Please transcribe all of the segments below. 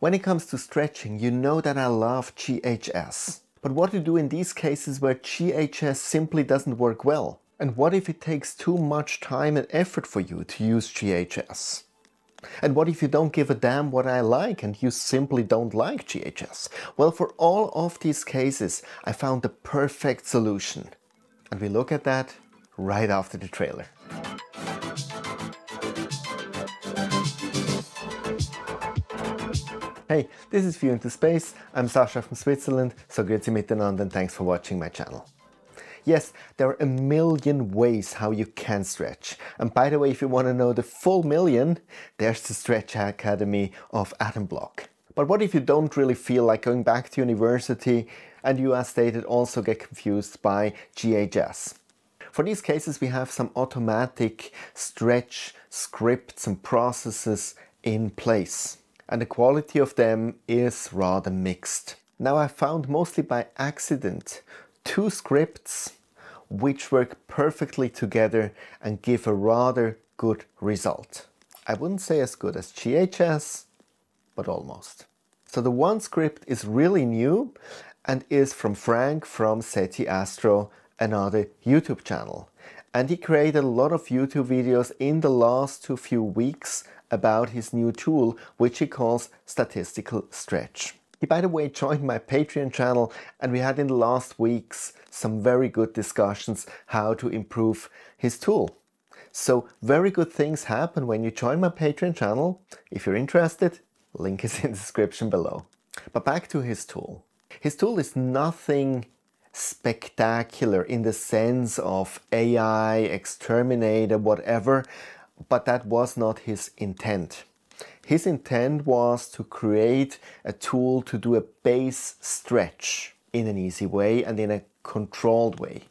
When it comes to stretching, you know that I love GHS. But what to do in these cases where GHS simply doesn't work well? And what if it takes too much time and effort for you to use GHS? And what if you don't give a damn what I like and you simply don't like GHS? Well, for all of these cases, I found the perfect solution. And we look at that right after the trailer. Hey, this is View into Space, I'm Sascha from Switzerland, so grüezi miteinander and thanks for watching my channel. Yes, there are a million ways how you can stretch. And by the way, if you want to know the full million, there's the Stretch Academy of Adam Block. But what if you don't really feel like going back to university and you, as stated, also get confused by GHS? For these cases, we have some automatic stretch scripts and processes in place. And the quality of them is rather mixed. Now, I found mostly by accident two scripts which work perfectly together and give a rather good result. I wouldn't say as good as GHS, but almost. So the one script is really new and is from Frank from SETI Astro, another YouTube channel. And he created a lot of YouTube videos in the last few weeks about his new tool, which he calls Statistical Stretch. He, by the way, joined my Patreon channel and we had in the last weeks some very good discussions how to improve his tool. So very good things happen when you join my Patreon channel. If you're interested, link is in the description below. But back to his tool. His tool is nothing spectacular in the sense of AI, exterminator, whatever. But that was not his intent. His intent was to create a tool to do a base stretch in an easy way and in a controlled way.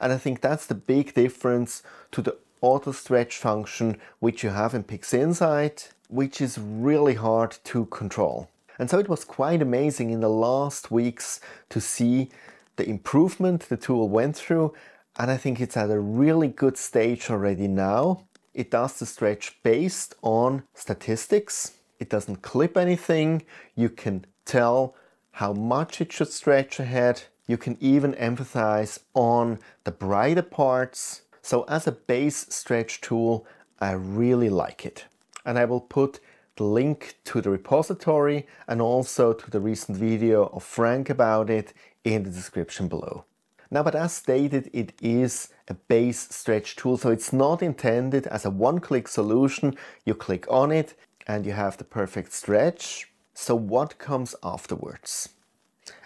And I think that's the big difference to the auto stretch function which you have in PixInsight, which is really hard to control. And so it was quite amazing in the last weeks to see the improvement the tool went through. And I think it's at a really good stage already now. It does the stretch based on statistics. It doesn't clip anything. You can tell how much it should stretch ahead. You can even emphasize on the brighter parts. So as a base stretch tool, I really like it. And I will put the link to the repository and also to the recent video of Frank about it in the description below. Now, but as stated, it is a base stretch tool, so it's not intended as a one-click solution. You click on it and you have the perfect stretch. So what comes afterwards?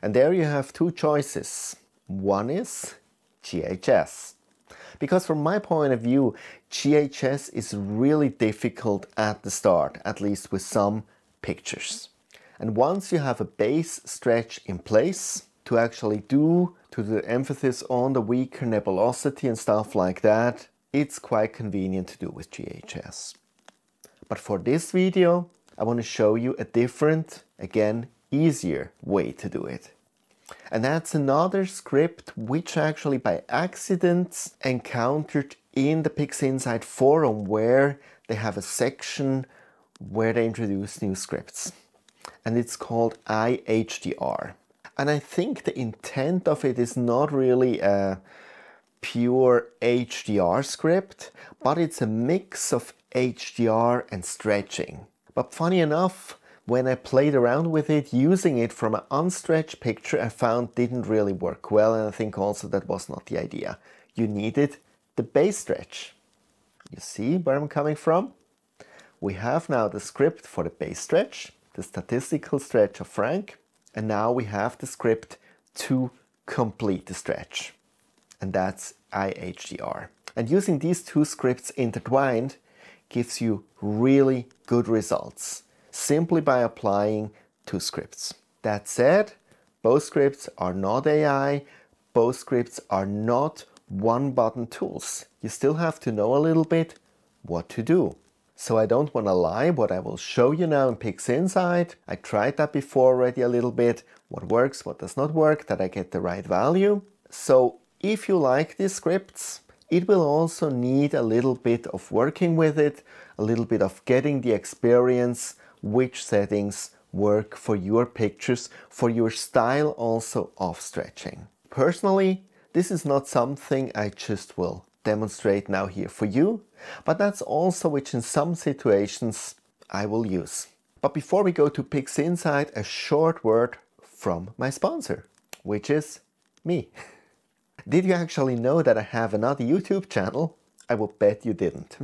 And there you have two choices. One is GHS. Because from my point of view, GHS is really difficult at the start, at least with some pictures. And once you have a base stretch in place, to actually do, to the emphasis on the weaker nebulosity and stuff like that, it's quite convenient to do with GHS. But for this video, I want to show you a different, again, easier way to do it. And that's another script which actually by accident encountered in the PixInsight forum, where they have a section where they introduce new scripts. And it's called iHDR. And I think the intent of it is not really a pure HDR script, but it's a mix of HDR and stretching. But funny enough, when I played around with it, using it from an unstretched picture, I found didn't really work well. And I think also that was not the idea. You needed the base stretch. You see where I'm coming from? We have now the script for the base stretch, the statistical stretch of Frank. And now we have the script to complete the stretch. And that's iHDR. And using these two scripts intertwined gives you really good results, simply by applying two scripts. That said, both scripts are not AI, both scripts are not one-button tools. You still have to know a little bit what to do. So I don't want to lie, what I will show you now in PixInsight, I tried that before already a little bit, what works, what does not work, that I get the right value. So if you like these scripts, it will also need a little bit of working with it, a little bit of getting the experience, which settings work for your pictures, for your style also of stretching. Personally, this is not something I just will demonstrate now here for you, but that's also which in some situations I will use. But before we go to PixInsight, a short word from my sponsor, which is me. Did you actually know that I have another YouTube channel? I will bet you didn't.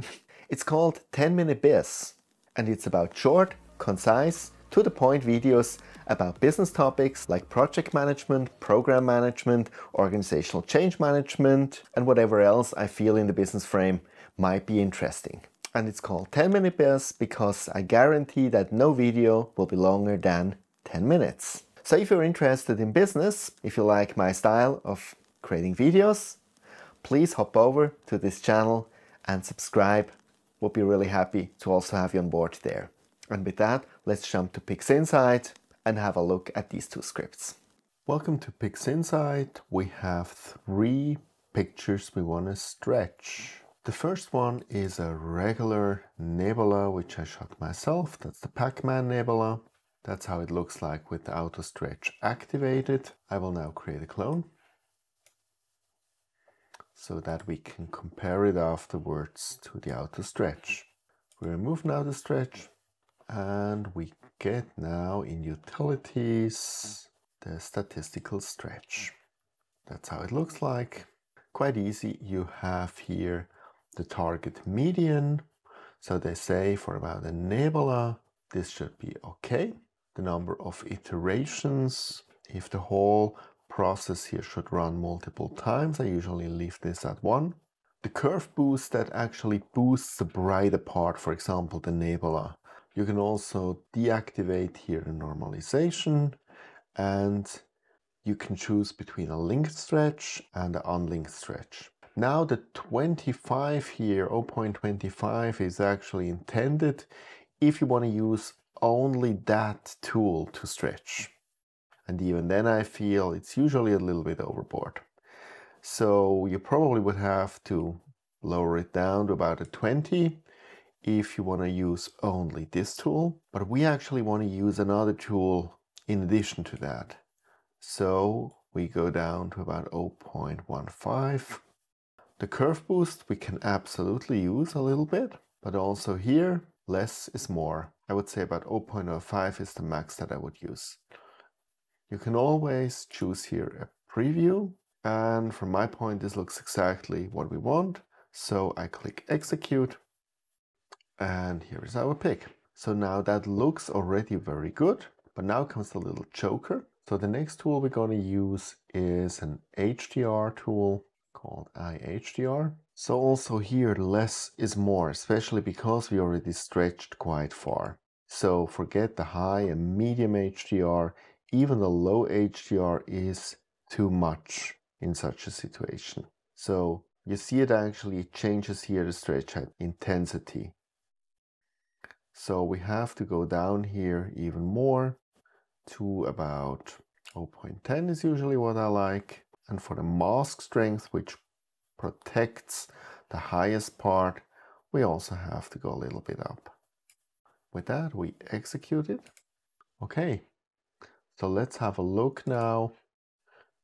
It's called 10 Minute Biz, and it's about short, concise, to the point videos about business topics like project management, program management, organizational change management, and whatever else I feel in the business frame might be interesting. And it's called 10 Minute Biz because I guarantee that no video will be longer than 10 minutes. So if you're interested in business, if you like my style of creating videos, please hop over to this channel and subscribe. We'll be really happy to also have you on board there. And with that, let's jump to PixInsight and have a look at these two scripts. Welcome to PixInsight. We have three pictures we want to stretch. The first one is a regular nebula, which I shot myself. That's the Pac-Man nebula. That's how it looks like with the auto stretch activated. I will now create a clone so that we can compare it afterwards to the auto stretch. We remove now the stretch, and we get now in utilities the statistical stretch. That's how it looks like. Quite easy. You have here the target median. So they say for about a nebula, this should be okay. The number of iterations, if the whole process here should run multiple times, I usually leave this at 1. The curve boost, that actually boosts the brighter part, for example, the nebula. You can also deactivate here the normalization, and you can choose between a linked stretch and an unlinked stretch. Now the 25 here, 0.25, is actually intended if you want to use only that tool to stretch. And even then I feel it's usually a little bit overboard. So you probably would have to lower it down to about a 20. If you want to use only this tool, but we actually want to use another tool in addition to that. So we go down to about 0.15. The curve boost we can absolutely use a little bit, but also here, less is more. I would say about 0.05 is the max that I would use. You can always choose here a preview, and from my point, this looks exactly what we want. So I click execute. And here is our pick. So now that looks already very good, but now comes the little joker. So the next tool we're going to use is an HDR tool called iHDR. So also here, less is more, especially because we already stretched quite far. So forget the high and medium HDR, even the low HDR is too much in such a situation. So you see it actually changes here the stretch intensity. So we have to go down here even more to about 0.10 is usually what I like. And for the mask strength, which protects the highest part, we also have to go a little bit up. With that, we execute it. Okay, so let's have a look now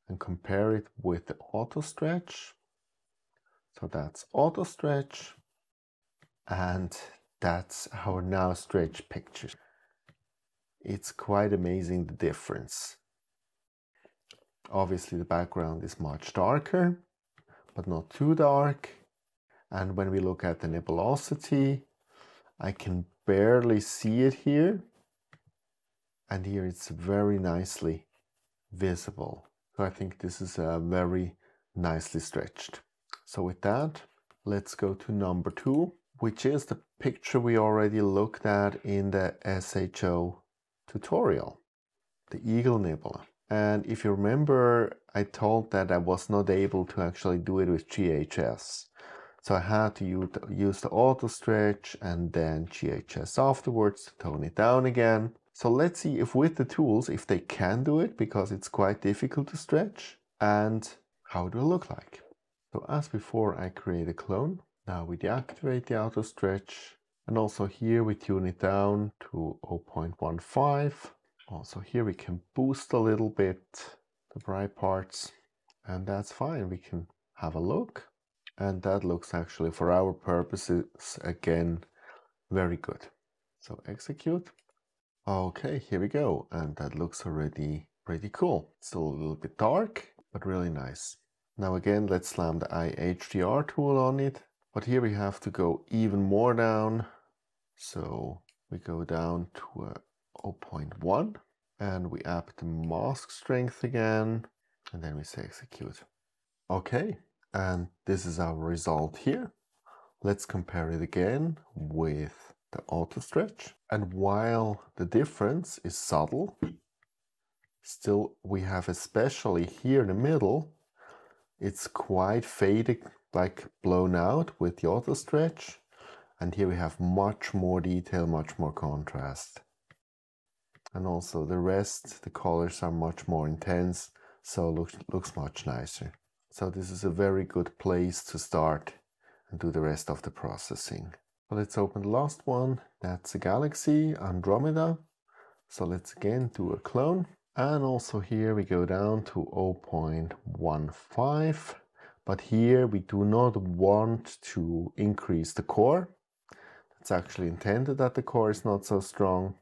and compare it with the auto stretch. So that's auto stretch, and that's our now stretch picture. It's quite amazing the difference. Obviously the background is much darker, but not too dark. And when we look at the nebulosity, I can barely see it here. And here it's very nicely visible. So I think this is very nicely stretched. So with that, let's go to number 2, which is the picture we already looked at in the SHO tutorial, the Eagle Nebula. And if you remember, I told that I was not able to actually do it with GHS. So I had to use the auto stretch and then GHS afterwards to tone it down again. So let's see if with the tools, if they can do it, because it's quite difficult to stretch, and how it will look like. So as before, I create a clone. Now we deactivate the auto stretch, and also here we tune it down to 0.15. Also here we can boost a little bit the bright parts, and that's fine. We can have a look, and that looks actually for our purposes again very good. So execute. Okay, here we go, and that looks already pretty cool. Still a little bit dark, but really nice. Now again, let's slam the iHDR tool on it, but here we have to go even more down. So we go down to 0.1 and we up the mask strength again, and then we say execute. Okay, and this is our result here. Let's compare it again with the auto stretch, and while the difference is subtle, still we have, especially here in the middle, it's quite faded, like blown out with the auto stretch, and here we have much more detail, much more contrast, and also the rest, the colors are much more intense, so looks much nicer. So this is a very good place to start and do the rest of the processing. Well, let's open the last one. That's a galaxy, Andromeda. So let's again do a clone. And also here we go down to 0.15. But here we do not want to increase the core. That's actually intended that the core is not so strong.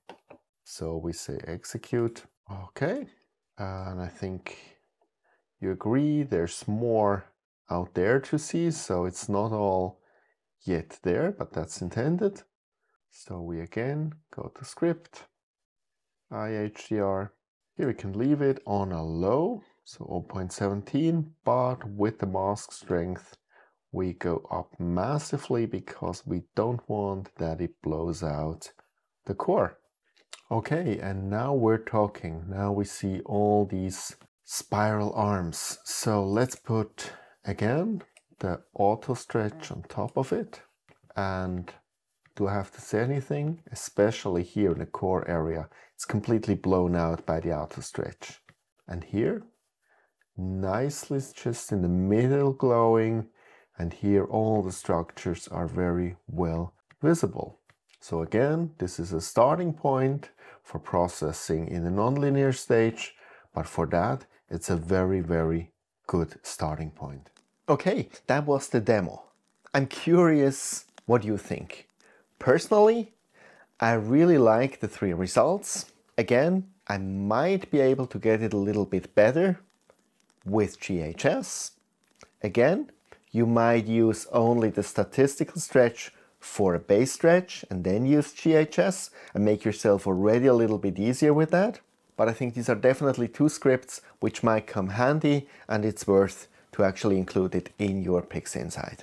So we say execute. Okay. And I think you agree there's more out there to see. So it's not all yet there, but that's intended. So we again go to script, iHDR. Here we can leave it on a low, so 0.17, but with the mask strength we go up massively because we don't want that it blows out the core. Okay, and now we're talking. Now we see all these spiral arms. So let's put again the auto stretch on top of it. And do I have to say anything? Especially here in the core area, it's completely blown out by the auto stretch. And here, nicely just in the middle glowing, and here all the structures are very well visible. So again, this is a starting point for processing in the nonlinear stage, but for that it's a very, very good starting point. Okay, that was the demo. I'm curious what you think. Personally, I really like the three results. Again, I might be able to get it a little bit better with GHS. Again, you might use only the statistical stretch for a base stretch and then use GHS and make yourself already a little bit easier with that. But I think these are definitely two scripts which might come handy, and it's worth to actually include it in your PixInsight.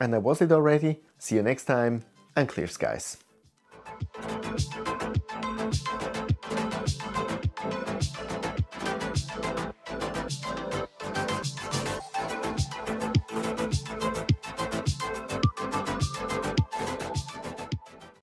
And that was it already. See you next time, and clear skies.